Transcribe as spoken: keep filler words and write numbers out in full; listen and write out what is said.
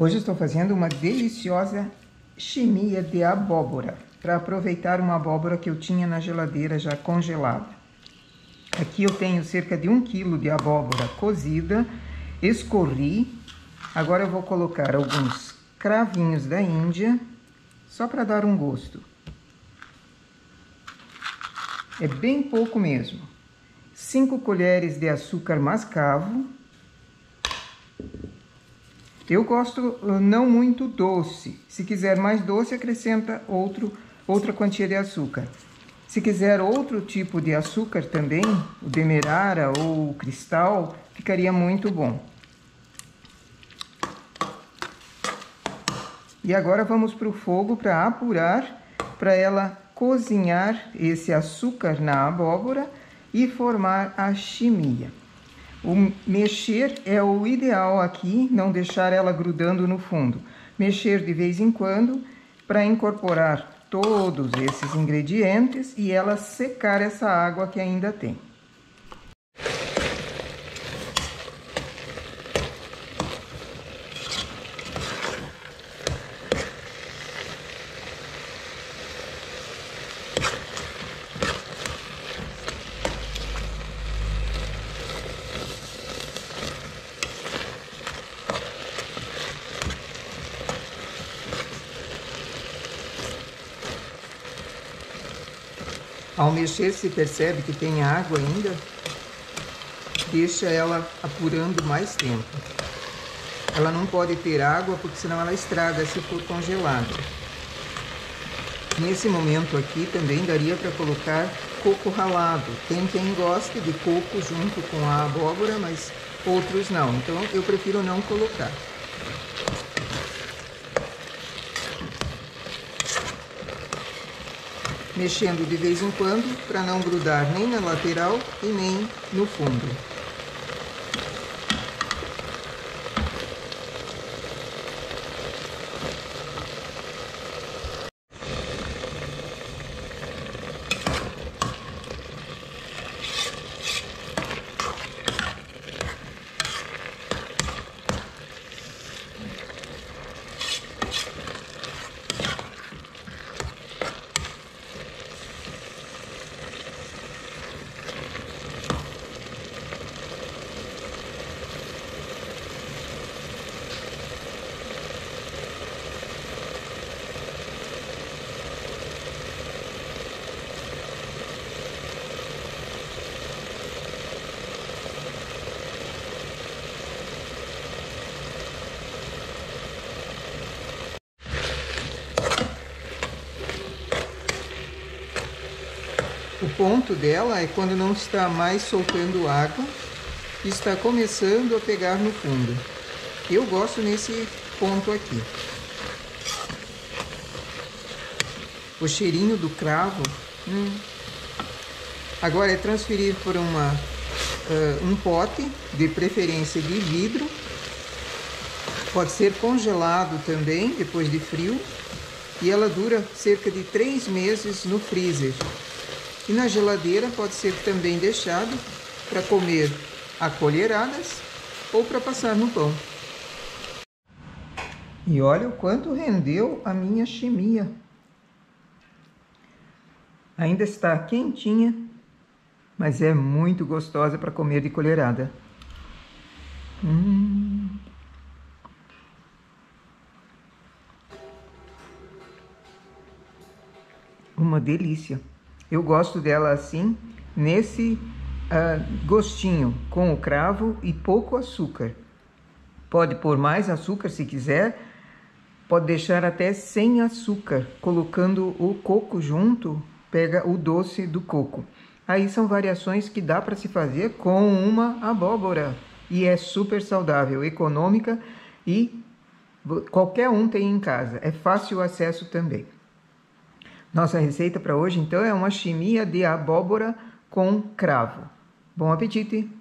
Hoje estou fazendo uma deliciosa chimia de abóbora, para aproveitar uma abóbora que eu tinha na geladeira já congelada. Aqui eu tenho cerca de um quilo de abóbora cozida, escorri. Agora eu vou colocar alguns cravinhos da Índia, só para dar um gosto. É bem pouco mesmo. cinco colheres de açúcar mascavo. Eu gosto não muito doce. Se quiser mais doce, acrescenta outro, outra quantia de açúcar. Se quiser outro tipo de açúcar também, o demerara ou o cristal, ficaria muito bom. E agora vamos para o fogo para apurar, para ela cozinhar esse açúcar na abóbora e formar a chimia. O mexer é o ideal aqui, não deixar ela grudando no fundo. Mexer de vez em quando para incorporar todos esses ingredientes e ela secar essa água que ainda tem. Ao mexer, se percebe que tem água ainda, deixa ela apurando mais tempo. Ela não pode ter água, porque senão ela estraga se for congelada. Nesse momento aqui também daria para colocar coco ralado. Tem quem goste de coco junto com a abóbora, mas outros não. Então eu prefiro não colocar. Mexendo de vez em quando, para não grudar nem na lateral e nem no fundo. O ponto dela é quando não está mais soltando água e está começando a pegar no fundo. Eu gosto nesse ponto aqui. O cheirinho do cravo. Hum. Agora é transferir por uma, uh, um pote, de preferência de vidro. Pode ser congelado também, depois de frio. E ela dura cerca de três meses no freezer. E na geladeira pode ser também deixado para comer a colheradas ou para passar no pão. E olha o quanto rendeu a minha chimia. Ainda está quentinha, mas é muito gostosa para comer de colherada. Hum. Uma delícia. Eu gosto dela assim, nesse uh, gostinho, com o cravo e pouco açúcar. Pode pôr mais açúcar se quiser, pode deixar até sem açúcar, colocando o coco junto, pega o doce do coco. Aí são variações que dá para se fazer com uma abóbora, e é super saudável, econômica, e qualquer um tem em casa, é fácil o acesso também. Nossa receita para hoje, então, é uma chimia de abóbora com cravo. Bom apetite!